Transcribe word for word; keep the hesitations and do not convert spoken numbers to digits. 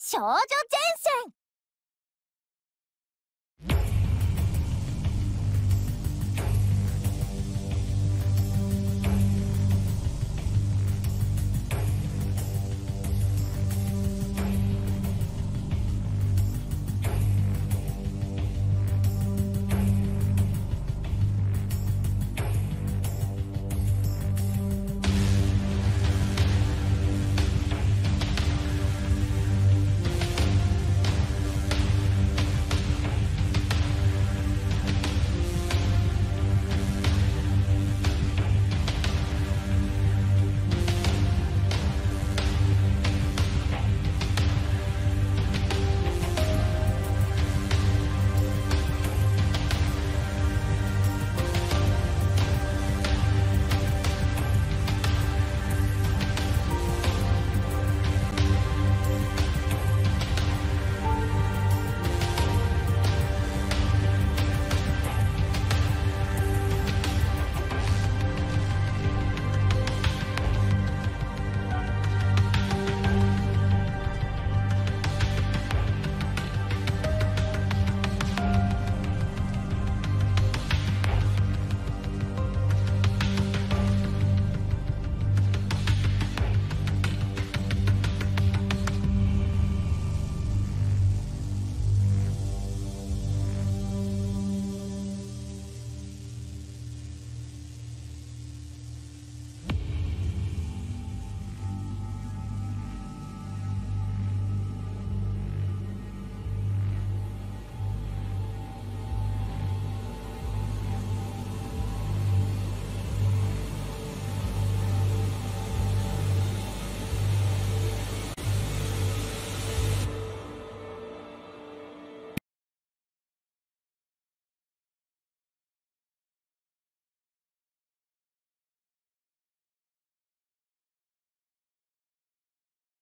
少女前線。